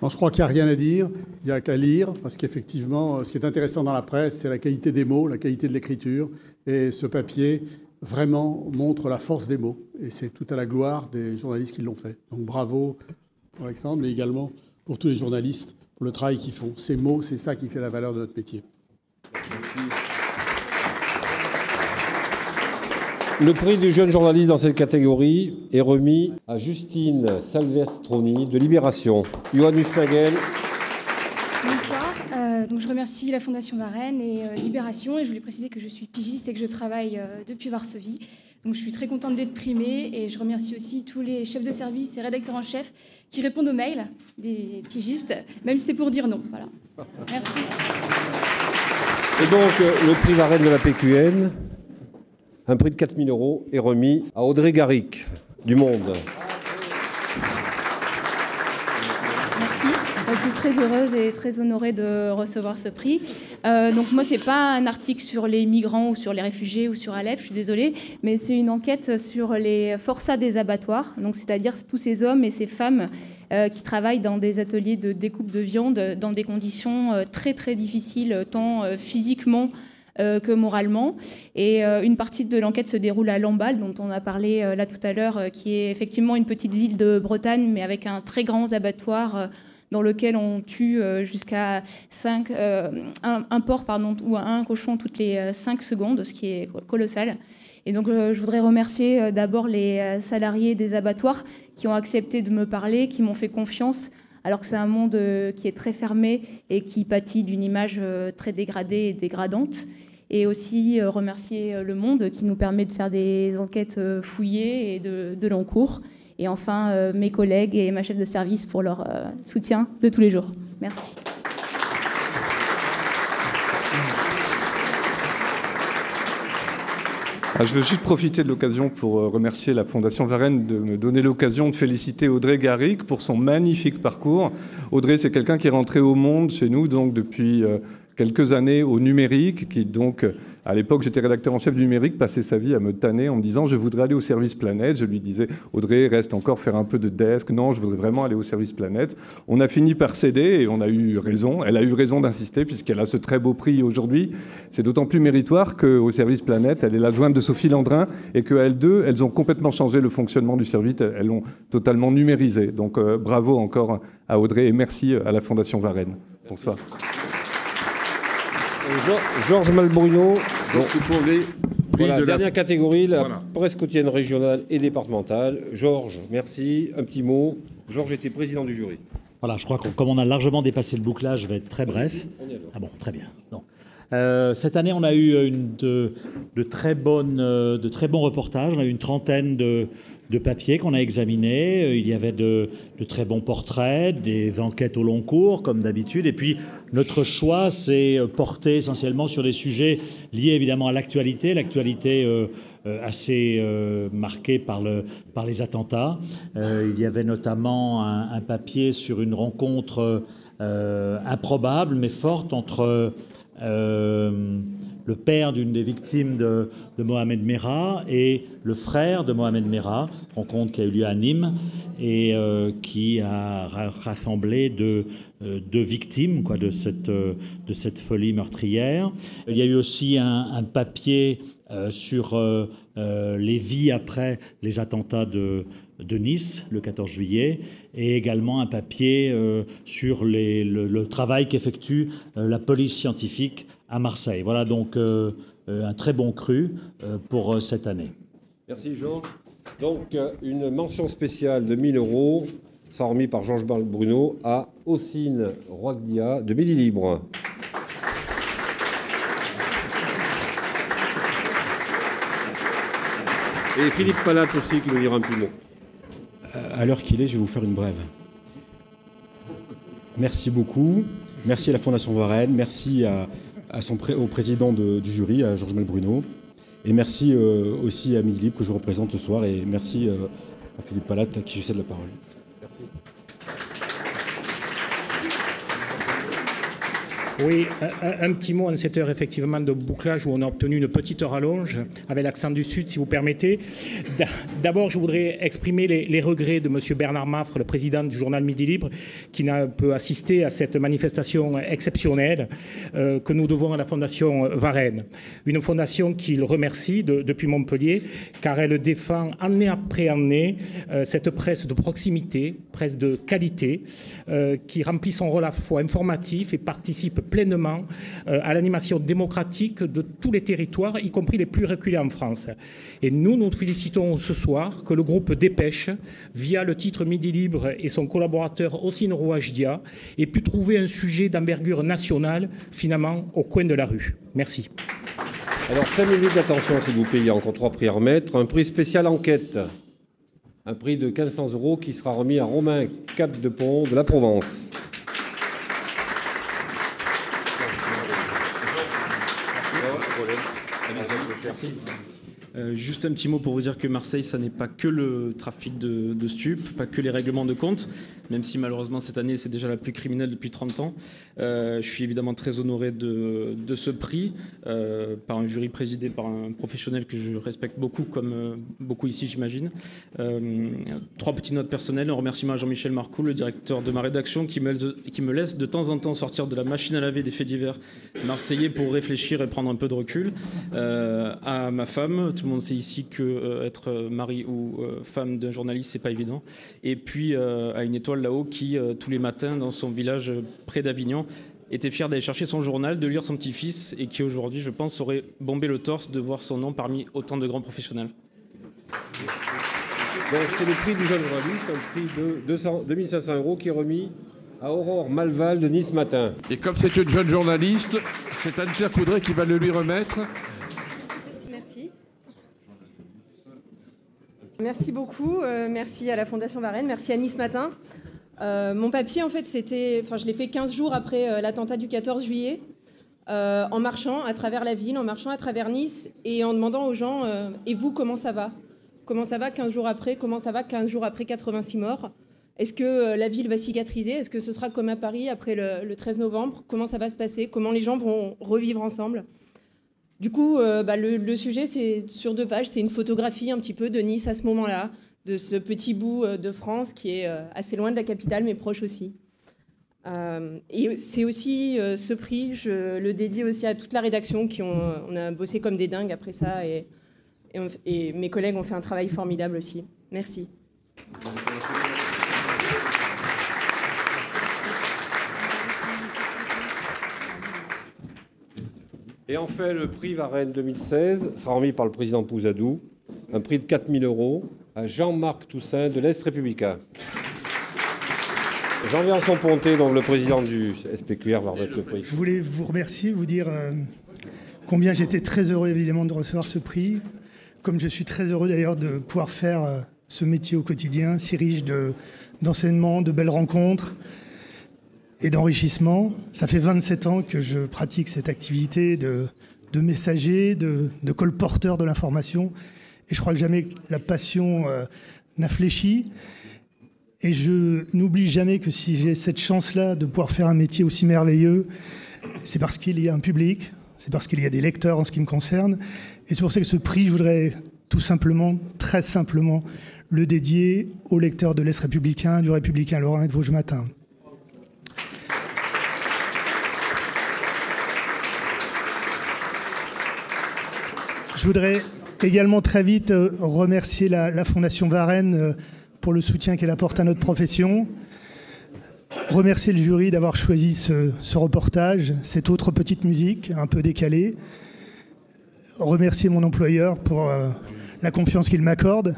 Non, je crois qu'il n'y a rien à dire, il n'y a qu'à lire, parce qu'effectivement, ce qui est intéressant dans la presse, c'est la qualité des mots, la qualité de l'écriture, et ce papier vraiment montre la force des mots, et c'est tout à la gloire des journalistes qui l'ont fait. Donc bravo pour Alexandre, mais également pour tous les journalistes, pour le travail qu'ils font. Ces mots, c'est ça qui fait la valeur de notre métier. Le prix du jeune journaliste dans cette catégorie est remis à Justine Salvestroni de Libération. Johannes Nagel. Bonsoir. Donc je remercie la Fondation Varenne et Libération. Et je voulais préciser que je suis pigiste et que je travaille depuis Varsovie. Donc je suis très contente d'être primée et je remercie aussi tous les chefs de service et rédacteurs en chef qui répondent aux mails des pigistes, même si c'est pour dire non. Voilà. Merci. Et donc le prix Varenne de la PQN, un prix de 4 000 euros, est remis à Audrey Garric du Monde. Je suis très heureuse et très honorée de recevoir ce prix. Donc moi, ce n'est pas un article sur les migrants ou sur les réfugiés ou sur Alep, je suis désolée, mais c'est une enquête sur les forçats des abattoirs, c'est-à-dire tous ces hommes et ces femmes qui travaillent dans des ateliers de découpe de viande dans des conditions très très difficiles, tant physiquement que moralement. Et une partie de l'enquête se déroule à Lamballe, dont on a parlé là tout à l'heure, qui est effectivement une petite ville de Bretagne, mais avec un très grand abattoir dans lequel on tue jusqu'à un cochon toutes les 5 secondes, ce qui est colossal. Et donc je voudrais remercier d'abord les salariés des abattoirs qui ont accepté de me parler, qui m'ont fait confiance, alors que c'est un monde qui est très fermé et qui pâtit d'une image très dégradée et dégradante. Et aussi remercier Le Monde qui nous permet de faire des enquêtes fouillées et de l'encours. Et enfin, mes collègues et ma chef de service pour leur soutien de tous les jours. Merci. Ah, je veux juste profiter de l'occasion pour remercier la Fondation Varenne de me donner l'occasion de féliciter Audrey Garric pour son magnifique parcours. Audrey, c'est quelqu'un qui est rentré au Monde chez nous donc, depuis quelques années au numérique, qui donc... À l'époque, j'étais rédacteur en chef du numérique, passait sa vie à me tanner en me disant « je voudrais aller au service planète ». Je lui disais « Audrey, reste encore faire un peu de desk. Non, je voudrais vraiment aller au service planète ». On a fini par céder et on a eu raison. Elle a eu raison d'insister puisqu'elle a ce très beau prix aujourd'hui. C'est d'autant plus méritoire qu'au service planète, elle est l'adjointe de Sophie Landrin et qu'elles deux, elles ont complètement changé le fonctionnement du service. Elles l'ont totalement numérisé. Donc bravo encore à Audrey et merci à la Fondation Varenne. Merci. Bonsoir. Georges Malbruno, pour les prix de la dernière catégorie, la presse quotidienne régionale et départementale. Georges, merci. Un petit mot. Georges était président du jury. Voilà, je crois que comme on a largement dépassé le bouclage, je vais être très bref. Ah bon, très bien. Non. Cette année, on a eu de très bons reportages. On a eu une trentaine de papiers qu'on a examinés. Il y avait de très bons portraits, des enquêtes au long cours, comme d'habitude. Et puis, notre choix s'est porté essentiellement sur des sujets liés évidemment à l'actualité. L'actualité assez marquée par les attentats. Il y avait notamment un papier sur une rencontre improbable, mais forte, entre... le père d'une des victimes de Mohamed Merah et le frère de Mohamed Merah, rencontre qui a eu lieu à Nîmes et qui a rassemblé deux victimes quoi, de cette folie meurtrière. Il y a eu aussi un papier sur les vies après les attentats de Nice, le 14 juillet, et également un papier sur le travail qu'effectue la police scientifique à Marseille. Voilà donc un très bon cru pour cette année. Merci Georges. Donc une mention spéciale de 1 000 euros, ça remis par Georges Bruno à Ossine Roagdia de Midi Libre. Et Philippe Palat aussi qui nous dira un petit mot. À l'heure qu'il est, je vais vous faire une brève. Merci beaucoup. Merci à la Fondation Varenne. Merci au président du jury, à Georges Malbruno. Et merci aussi à Midi Libre que je représente ce soir. Et merci à Philippe Palat à qui je cède la parole. Merci. Oui, un petit mot en cette heure effectivement de bouclage où on a obtenu une petite rallonge avec l'accent du Sud, si vous permettez. D'abord, je voudrais exprimer les regrets de M. Bernard Maffre, le président du journal Midi Libre, qui n'a pu assister à cette manifestation exceptionnelle que nous devons à la Fondation Varenne. Une fondation qu'il remercie depuis Montpellier, car elle défend année après année cette presse de proximité, presse de qualité, qui remplit son rôle à la fois informatif et participe pleinement à l'animation démocratique de tous les territoires, y compris les plus reculés en France. Et nous félicitons ce soir que le groupe Dépêche, via le titre Midi Libre et son collaborateur Ossine Rouajdia, ait pu trouver un sujet d'envergure nationale, finalement, au coin de la rue. Merci. Alors 5 minutes d'attention s'il vous plaît, il y a encore 3 prix à remettre. Un prix spécial enquête, un prix de 1 500 € qui sera remis à Romain Capdepont de la Provence. Merci. Juste un petit mot pour vous dire que Marseille, ça n'est pas que le trafic de stupes, pas que les règlements de compte, même si malheureusement cette année c'est déjà la plus criminelle depuis 30 ans. Je suis évidemment très honoré de ce prix par un jury présidé par un professionnel que je respecte beaucoup, comme beaucoup ici j'imagine. 3 petites notes personnelles, un remerciement à Jean-Michel Marcoux, le directeur de ma rédaction, qui me laisse de temps en temps sortir de la machine à laver des faits divers marseillais pour réfléchir et prendre un peu de recul. À ma femme, tout le monde sait ici que être mari ou femme d'un journaliste, c'est pas évident. Et puis à une étoile là-haut qui tous les matins dans son village près d'Avignon était fier d'aller chercher son journal, de lire son petit-fils et qui aujourd'hui, je pense, aurait bombé le torse de voir son nom parmi autant de grands professionnels. C'est le prix du jeune journaliste, un prix de 2500 € qui est remis à Aurore Malval de Nice Matin. Et comme c'est une jeune journaliste, c'est Anne-Claire Coudray qui va le lui remettre. Merci beaucoup, merci à la Fondation Varenne, merci à Nice Matin. Mon papier, en fait, c'était, je l'ai fait 15 jours après l'attentat du 14 juillet, en marchant à travers la ville, en marchant à travers Nice, et en demandant aux gens, et vous, comment ça va? Comment ça va 15 jours après? Comment ça va 15 jours après 86 morts? Est-ce que la ville va cicatriser? Est-ce que ce sera comme à Paris après le 13 novembre? Comment ça va se passer? Comment les gens vont revivre ensemble? Du coup, le sujet, c'est sur 2 pages, c'est une photographie un petit peu de Nice à ce moment-là, de ce petit bout de France qui est assez loin de la capitale, mais proche aussi. Et c'est aussi ce prix, je le dédie aussi à toute la rédaction qui on a bossé comme des dingues après ça, et mes collègues ont fait un travail formidable aussi. Merci. Et enfin, le prix Varenne 2016 sera remis par le président Pouzadou, un prix de 4 000 € à Jean-Marc Toussaint de l'Est républicain. Jean-Vincent Ponté, donc le président du SPQR, va remettre le prix. Je voulais vous remercier, vous dire combien j'étais très heureux évidemment de recevoir ce prix, comme je suis très heureux d'ailleurs de pouvoir faire ce métier au quotidien, si riche d'enseignements, de belles rencontres et d'enrichissement. Ça fait 27 ans que je pratique cette activité de messager, de colporteur de l'information. Et je crois que jamais la passion n'a fléchi. Et je n'oublie jamais que si j'ai cette chance-là de pouvoir faire un métier aussi merveilleux, c'est parce qu'il y a un public, c'est parce qu'il y a des lecteurs en ce qui me concerne. Et c'est pour ça que ce prix, je voudrais tout simplement, très simplement, le dédier aux lecteurs de l'Est républicain, du Républicain Lorrain et de Vosges Matin. Je voudrais également très vite remercier la Fondation Varenne pour le soutien qu'elle apporte à notre profession. Remercier le jury d'avoir choisi ce reportage, cette autre petite musique un peu décalée. Remercier mon employeur pour la confiance qu'il m'accorde.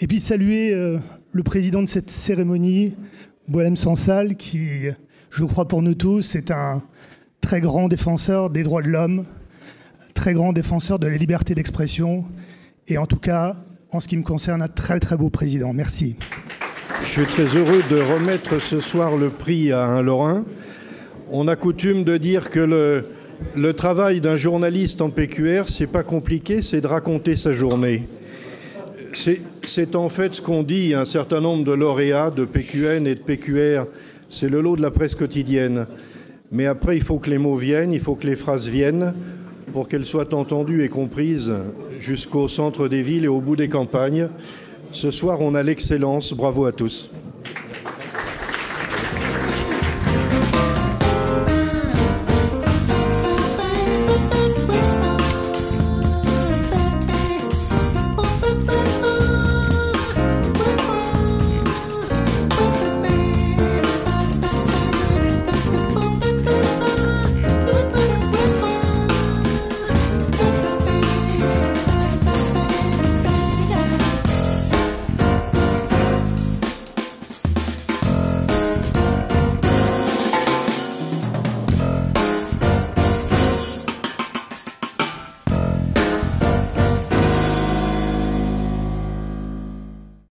Et puis saluer le président de cette cérémonie, Boilem Sansal, qui, je crois pour nous tous, est un très grand défenseur des droits de l'homme, très grand défenseur de la liberté d'expression et en tout cas, en ce qui me concerne, un très très beau président. Merci. Je suis très heureux de remettre ce soir le prix à un Lorrain. On a coutume de dire que le travail d'un journaliste en PQR, c'est pas compliqué, c'est de raconter sa journée. C'est en fait ce qu'on dit un certain nombre de lauréats de PQN et de PQR. C'est le lot de la presse quotidienne. Mais après, il faut que les mots viennent, il faut que les phrases viennent, pour qu'elle soit entendue et comprise jusqu'au centre des villes et au bout des campagnes. Ce soir, on a l'excellence. Bravo à tous.